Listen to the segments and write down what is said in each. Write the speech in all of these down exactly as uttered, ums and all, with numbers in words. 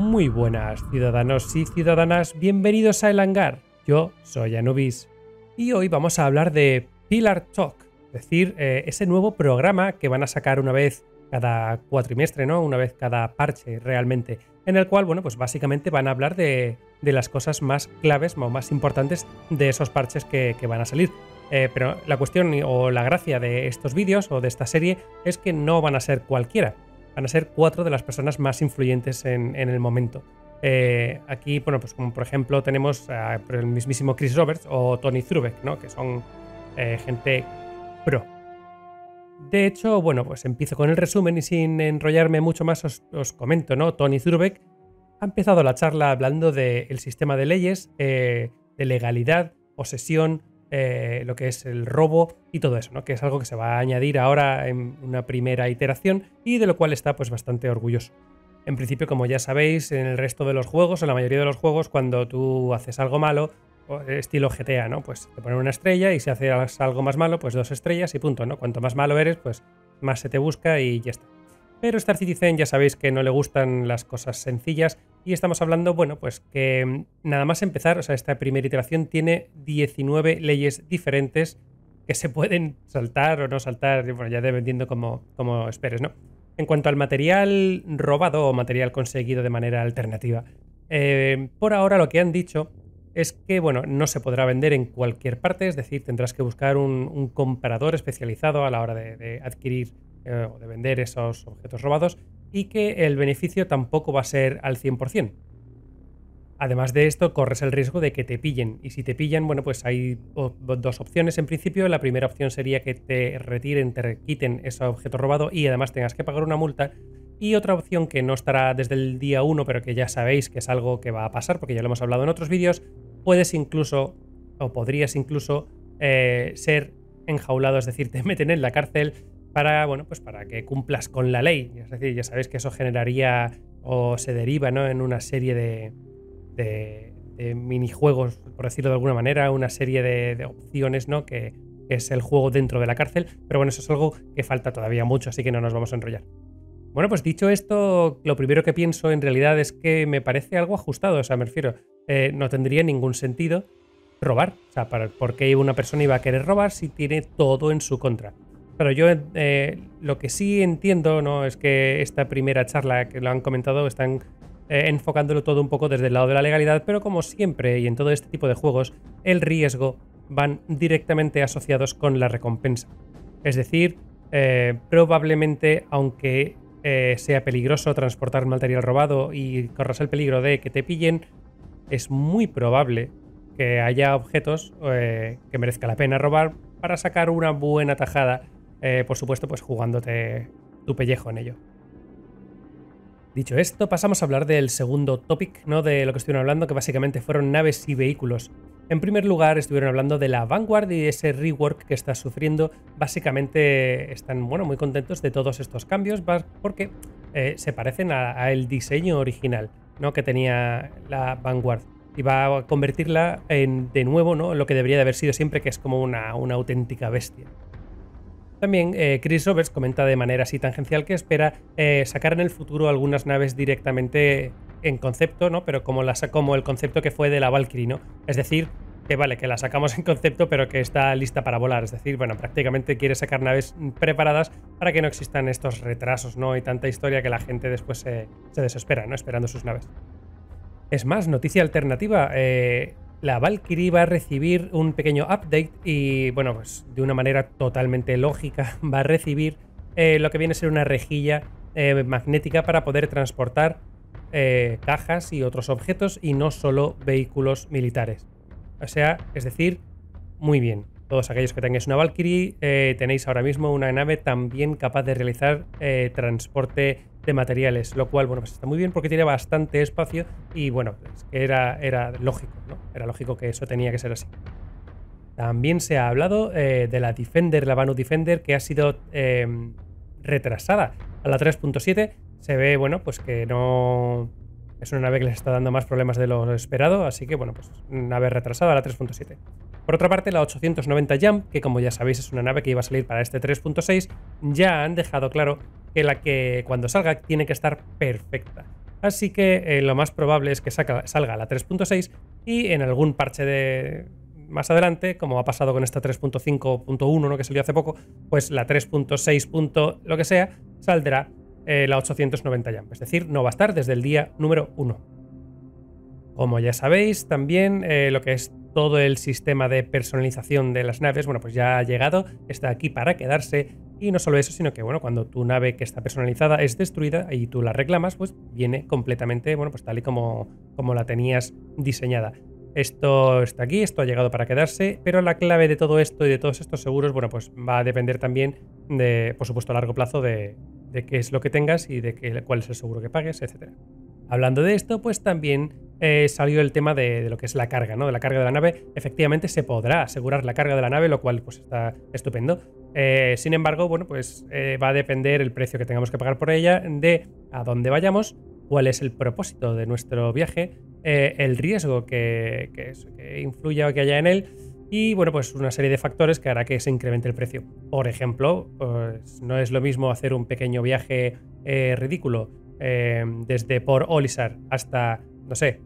Muy buenas ciudadanos y ciudadanas, bienvenidos a El Hangar. Yo soy Anubis y hoy vamos a hablar de Pillar Talk, es decir, eh, ese nuevo programa que van a sacar una vez cada cuatrimestre, ¿no? Una vez cada parche realmente, en el cual, bueno, pues básicamente van a hablar de, de las cosas más claves o más importantes de esos parches que, que van a salir. Eh, pero la cuestión o la gracia de estos vídeos o de esta serie es que no van a ser cualquiera, van a ser cuatro de las personas más influyentes en, en el momento. Eh, aquí, bueno, pues como por ejemplo tenemos al mismísimo Chris Roberts o Tony Zurbeck, ¿no? Que son eh, gente pro. De hecho, bueno, pues empiezo con el resumen y sin enrollarme mucho más os, os comento, ¿no? Tony Zurbeck ha empezado la charla hablando del sistema de leyes, eh, de legalidad, posesión, Eh, lo que es el robo y todo eso, ¿no? Que es algo que se va a añadir ahora en una primera iteración y de lo cual está pues bastante orgulloso. En principio, como ya sabéis, en el resto de los juegos, en la mayoría de los juegos, cuando tú haces algo malo, estilo G T A, ¿no? Pues te ponen una estrella y si haces algo más malo, pues dos estrellas y punto, ¿no? Cuanto más malo eres, pues más se te busca y ya está. Pero Star Citizen ya sabéis que no le gustan las cosas sencillas y estamos hablando, bueno, pues que nada más empezar, o sea, esta primera iteración tiene diecinueve leyes diferentes que se pueden saltar o no saltar, bueno, ya dependiendo como, como esperes, ¿no? En cuanto al material robado o material conseguido de manera alternativa, eh, por ahora lo que han dicho es que, bueno, no se podrá vender en cualquier parte, es decir, tendrás que buscar un, un comprador especializado a la hora de, de adquirir o de vender esos objetos robados y que el beneficio tampoco va a ser al cien por cien. Además de esto, corres el riesgo de que te pillen y si te pillan, bueno, pues hay dos opciones en principio. La primera opción sería que te retiren, te quiten ese objeto robado y además tengas que pagar una multa, y otra opción que no estará desde el día uno pero que ya sabéis que es algo que va a pasar porque ya lo hemos hablado en otros vídeos, puedes incluso o podrías incluso eh, ser enjaulado, es decir, te meten en la cárcel para, bueno, pues para que cumplas con la ley. Es decir, ya sabéis que eso generaría o se deriva, ¿no?, en una serie de, de, de minijuegos, por decirlo de alguna manera, una serie de, de opciones, ¿no?, que es el juego dentro de la cárcel. Pero bueno, eso es algo que falta todavía mucho, así que no nos vamos a enrollar. Bueno, pues dicho esto, lo primero que pienso en realidad es que me parece algo ajustado. O sea, me refiero, eh, no tendría ningún sentido robar. O sea, para, ¿por qué una persona iba a querer robar si tiene todo en su contra? Pero yo eh, lo que sí entiendo, ¿no?, es que esta primera charla que lo han comentado están eh, enfocándolo todo un poco desde el lado de la legalidad, pero como siempre y en todo este tipo de juegos, el riesgo van directamente asociados con la recompensa. Es decir, eh, probablemente aunque eh, sea peligroso transportar material robado y corras el peligro de que te pillen, es muy probable que haya objetos eh, que merezca la pena robar para sacar una buena tajada. Eh, por supuesto, pues jugándote tu pellejo en ello. Dicho esto, pasamos a hablar del segundo topic, ¿no?, de lo que estuvieron hablando, que básicamente fueron naves y vehículos. En primer lugar, estuvieron hablando de la Vanguard y ese rework que está sufriendo. Básicamente están, bueno, muy contentos de todos estos cambios porque eh, se parecen al diseño original, ¿no?, que tenía la Vanguard. Y va a convertirla en, de nuevo, ¿no?, lo que debería de haber sido siempre, que es como una, una auténtica bestia. También eh, Chris Roberts comenta de manera así tangencial que espera eh, sacar en el futuro algunas naves directamente en concepto, ¿no?, pero como, la, como el concepto que fue de la Valkyrie, ¿no? Es decir, que vale, que la sacamos en concepto pero que está lista para volar. Es decir, bueno, prácticamente quiere sacar naves preparadas para que no existan estos retrasos, ¿no?, y tanta historia que la gente después se, se desespera, ¿no?, esperando sus naves. Es más, noticia alternativa. Eh, la Valkyrie va a recibir un pequeño update y, bueno, pues de una manera totalmente lógica va a recibir eh, lo que viene a ser una rejilla eh, magnética para poder transportar eh, cajas y otros objetos y no solo vehículos militares. O sea, es decir, muy bien. Todos aquellos que tengáis una Valkyrie eh, tenéis ahora mismo una nave también capaz de realizar eh, transporte de materiales, lo cual, bueno, pues está muy bien porque tiene bastante espacio y, bueno, pues era, era lógico, ¿no? Era lógico que eso tenía que ser así. También se ha hablado eh, de la Defender, la Banu Defender, que ha sido eh, retrasada a la tres punto siete. Se ve, bueno, pues que no... Es una nave que les está dando más problemas de lo esperado, así que, bueno, pues nave retrasada a la tres punto siete. Por otra parte, la ochocientos noventa Jump, que como ya sabéis es una nave que iba a salir para este tres punto seis, ya han dejado claro que la que cuando salga tiene que estar perfecta. Así que eh, lo más probable es que saca, salga la tres punto seis y en algún parche de más adelante, como ha pasado con esta tres punto cinco punto uno, ¿no?, que salió hace poco, pues la tres punto seis. Lo que sea, saldrá eh, la ochocientos noventa jump. Es decir, no va a estar desde el día número uno. Como ya sabéis, también eh, lo que es todo el sistema de personalización de las naves, bueno, pues ya ha llegado, está aquí para quedarse. Y no solo eso, sino que, bueno, cuando tu nave que está personalizada es destruida y tú la reclamas, pues viene completamente, bueno, pues tal y como, como la tenías diseñada. Esto está aquí, esto ha llegado para quedarse, pero la clave de todo esto y de todos estos seguros, bueno, pues va a depender también de, por supuesto, a largo plazo de, de qué es lo que tengas y de qué, cuál es el seguro que pagues, etcétera. Hablando de esto, pues también eh, salió el tema de, de lo que es la carga, ¿no? De la carga de la nave. Efectivamente se podrá asegurar la carga de la nave, lo cual pues está estupendo. Eh, sin embargo, bueno, pues eh, va a depender el precio que tengamos que pagar por ella, de a dónde vayamos, cuál es el propósito de nuestro viaje, eh, el riesgo que, que, que influya o que haya en él, y bueno, pues una serie de factores que hará que se incremente el precio. Por ejemplo, pues, no es lo mismo hacer un pequeño viaje eh, ridículo Eh, desde Port Olisar hasta, no sé,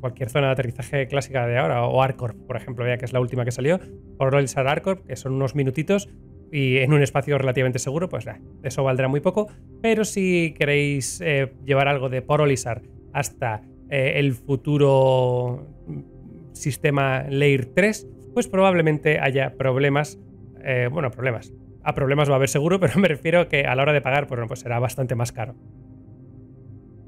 cualquier zona de aterrizaje clásica de ahora, o ArcCorp, por ejemplo, ya que es la última que salió, Port Olisar ArcCorp, que son unos minutitos y en un espacio relativamente seguro, pues nah, eso valdrá muy poco. Pero si queréis eh, llevar algo de Port Olisar hasta eh, el futuro sistema Layer tres, pues probablemente haya problemas, eh, bueno, problemas, a problemas va a haber seguro, pero me refiero que a la hora de pagar, pues, bueno, pues será bastante más caro.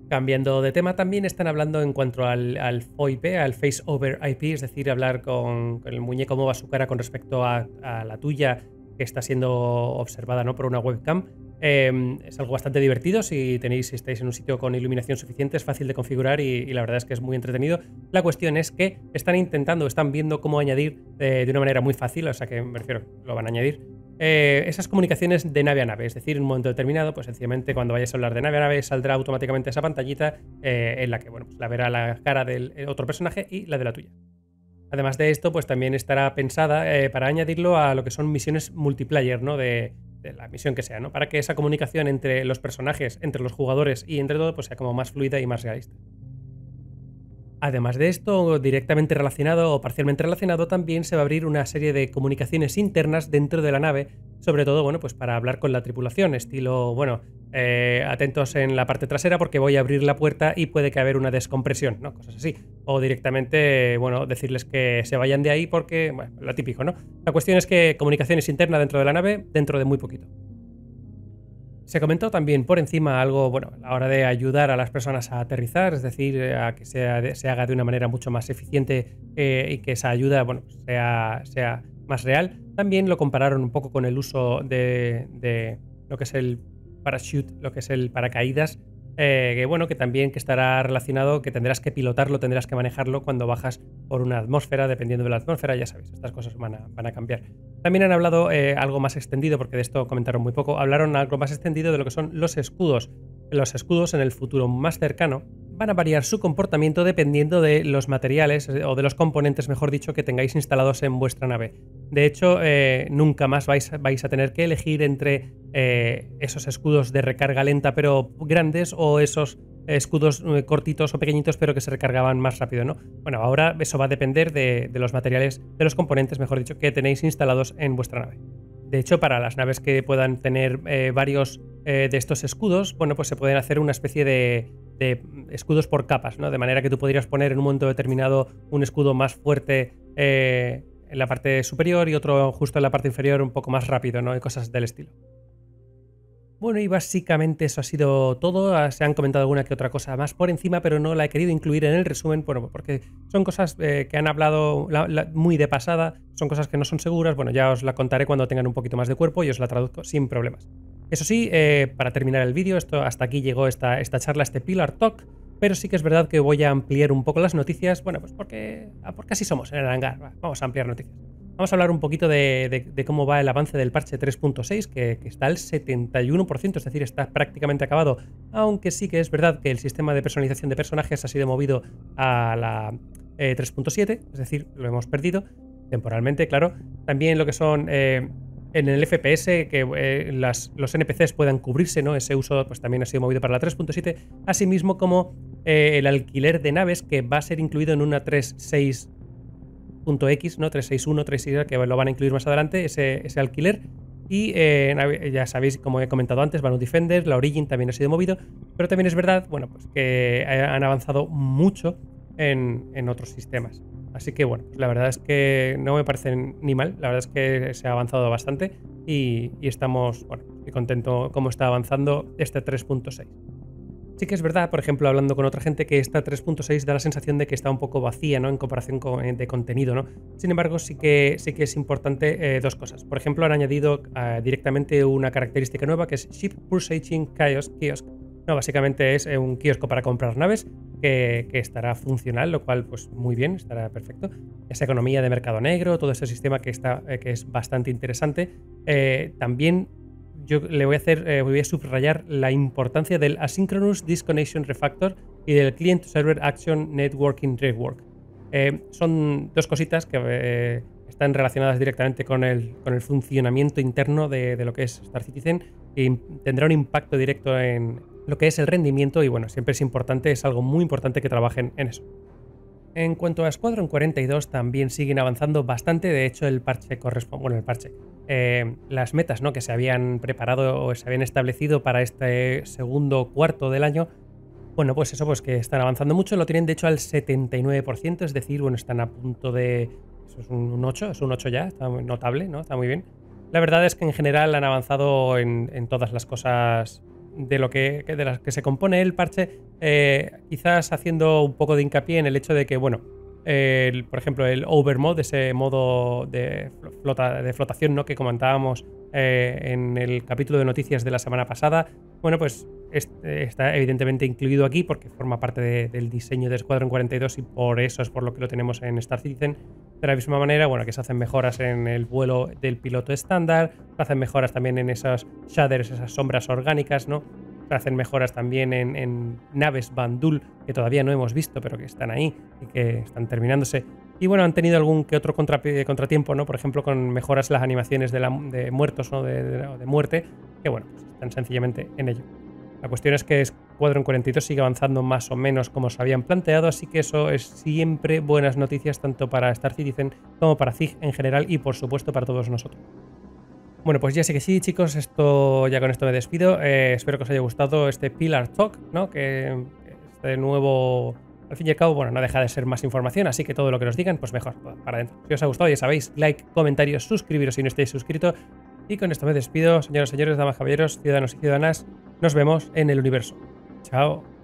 Cambiando de tema, también están hablando en cuanto al, al F O I P, al Face Over I P, es decir, hablar con, con el muñeco cómo va su cara con respecto a, a la tuya, que está siendo observada, ¿no?, por una webcam. Eh, es algo bastante divertido. Si tenéis, si estáis en un sitio con iluminación suficiente, es fácil de configurar y, y la verdad es que es muy entretenido. La cuestión es que están intentando, están viendo cómo añadir eh, de una manera muy fácil, o sea que me refiero, lo van a añadir, Eh, esas comunicaciones de nave a nave, es decir, en un momento determinado, pues sencillamente cuando vayas a hablar de nave a nave saldrá automáticamente esa pantallita eh, en la que, bueno, pues la verá la cara del otro personaje y la de la tuya. Además de esto, pues también estará pensada eh, para añadirlo a lo que son misiones multiplayer, ¿no?, de, de la misión que sea, ¿no?, para que esa comunicación entre los personajes, entre los jugadores y entre todo, pues sea como más fluida y más realista. Además de esto, directamente relacionado o parcialmente relacionado, también se va a abrir una serie de comunicaciones internas dentro de la nave, sobre todo, bueno, pues para hablar con la tripulación, estilo, bueno, eh, atentos en la parte trasera porque voy a abrir la puerta y puede que haber una descompresión, ¿no?, cosas así. O directamente, bueno, decirles que se vayan de ahí porque, bueno, lo típico, ¿no? La cuestión es que comunicaciones internas dentro de la nave dentro de muy poquito. Se comentó también por encima algo, bueno, a la hora de ayudar a las personas a aterrizar, es decir, a que sea, se haga de una manera mucho más eficiente eh, y que esa ayuda, bueno, sea, sea más real. También lo compararon un poco con el uso de, de lo que es el parachute, lo que es el paracaídas, eh, que bueno, que también que estará relacionado, que tendrás que pilotarlo, tendrás que manejarlo cuando bajas por una atmósfera, dependiendo de la atmósfera, ya sabéis, estas cosas van a, van a cambiar. También han hablado eh, algo más extendido, porque de esto comentaron muy poco, hablaron algo más extendido de lo que son los escudos. Los escudos en el futuro más cercano van a variar su comportamiento dependiendo de los materiales o de los componentes, mejor dicho, que tengáis instalados en vuestra nave. De hecho, eh, nunca más vais, vais a tener que elegir entre eh, esos escudos de recarga lenta pero grandes o esos escudos cortitos o pequeñitos pero que se recargaban más rápido, ¿no? Bueno, ahora eso va a depender de, de los materiales, de los componentes, mejor dicho, que tenéis instalados en vuestra nave. De hecho, para las naves que puedan tener eh, varios eh, de estos escudos, bueno, pues se pueden hacer una especie de, de escudos por capas, ¿no? De manera que tú podrías poner en un momento determinado un escudo más fuerte eh, en la parte superior y otro justo en la parte inferior un poco más rápido, ¿no? Y cosas del estilo. Bueno, y básicamente eso ha sido todo. Se han comentado alguna que otra cosa más por encima, pero no la he querido incluir en el resumen, bueno, porque son cosas eh, que han hablado la, la, muy de pasada, son cosas que no son seguras. Bueno, ya os la contaré cuando tengan un poquito más de cuerpo y os la traduzco sin problemas. Eso sí, eh, para terminar el vídeo, esto, hasta aquí llegó esta, esta charla, este Pillar Talk, pero sí que es verdad que voy a ampliar un poco las noticias, bueno, pues porque, porque así somos en el hangar, vamos a ampliar noticias. Vamos a hablar un poquito de, de, de cómo va el avance del parche tres punto seis, que, que está al setenta y uno por ciento, es decir, está prácticamente acabado, aunque sí que es verdad que el sistema de personalización de personajes ha sido movido a la eh, tres punto siete, es decir, lo hemos perdido temporalmente, claro. También lo que son eh, en el F P S, que eh, las, los N P Cs puedan cubrirse, ¿no? Ese uso pues también ha sido movido para la tres punto siete, así mismo como eh, el alquiler de naves, que va a ser incluido en una tres punto seis punto equis, ¿no? tres seis uno, tres seis, que lo van a incluir más adelante, ese, ese alquiler. Y eh, ya sabéis, como he comentado antes, Banu Defender, la Origin también ha sido movido, pero también es verdad, bueno, pues que han avanzado mucho en, en otros sistemas. Así que bueno, la verdad es que no me parece ni mal, la verdad es que se ha avanzado bastante y, y estamos, bueno, muy contentos cómo está avanzando este tres punto seis. Sí que es verdad, por ejemplo, hablando con otra gente, que esta tres punto seis da la sensación de que está un poco vacía, ¿no? En comparación con, de contenido, ¿no? Sin embargo, sí que, sí que es importante eh, dos cosas. Por ejemplo, han añadido eh, directamente una característica nueva, que es Ship Purchasing Kiosk. Kiosk. No, básicamente es eh, un kiosco para comprar naves que, que estará funcional, lo cual, pues muy bien, estará perfecto. Esa economía de mercado negro, todo ese sistema que, está, eh, que es bastante interesante. Eh, también... yo le voy a hacer, eh, voy a subrayar la importancia del asynchronous disconnection refactor y del client server action networking rework. Eh, son dos cositas que eh, están relacionadas directamente con el, con el funcionamiento interno de, de lo que es Star Citizen, y tendrá un impacto directo en lo que es el rendimiento, y bueno, siempre es importante, es algo muy importante que trabajen en eso. En cuanto a Squadron cuarenta y dos, también siguen avanzando bastante. De hecho, el parche corresponde, bueno, el parche, eh, las metas, ¿no?, que se habían preparado o se habían establecido para este segundo cuarto del año, bueno, pues eso, pues que están avanzando mucho, lo tienen de hecho al setenta y nueve por ciento, es decir, bueno, están a punto de, eso es un ocho, es un ocho ya, está muy notable, ¿no?, está muy bien. La verdad es que en general han avanzado en, en todas las cosas de lo que, de las que se compone el parche, eh, quizás haciendo un poco de hincapié en el hecho de que, bueno, eh, el, por ejemplo, el overmod, ese modo de, flota, de flotación, ¿no?, que comentábamos eh, en el capítulo de noticias de la semana pasada, bueno, pues este, está evidentemente incluido aquí porque forma parte de, del diseño de Squadron cuarenta y dos, y por eso es por lo que lo tenemos en Star Citizen. De la misma manera, bueno, que se hacen mejoras en el vuelo del piloto estándar, se hacen mejoras también en esas shaders, esas sombras orgánicas, ¿no? Se hacen mejoras también en, en naves Vanduul, que todavía no hemos visto, pero que están ahí y que están terminándose. Y bueno, han tenido algún que otro contra, contratiempo, ¿no? Por ejemplo, con mejoras en las animaciones de, la, de muertos, ¿no?, de, de, de muerte, que bueno, pues están sencillamente en ello. La cuestión es que Squadron cuarenta y dos sigue avanzando más o menos como se habían planteado, así que eso es siempre buenas noticias tanto para Star Citizen como para C I G en general, y por supuesto para todos nosotros. Bueno, pues ya sé que sí, chicos, esto, ya con esto me despido. Eh, espero que os haya gustado este Pillar Talk, ¿no?, que este nuevo... Al fin y al cabo, bueno, no deja de ser más información, así que todo lo que nos digan, pues mejor, para adentro. Si os ha gustado, ya sabéis, like, comentarios, suscribiros si no estáis suscritos. Y con esto me despido, señoras y señores, damas, caballeros, ciudadanos y ciudadanas. Nos vemos en el universo. Chao.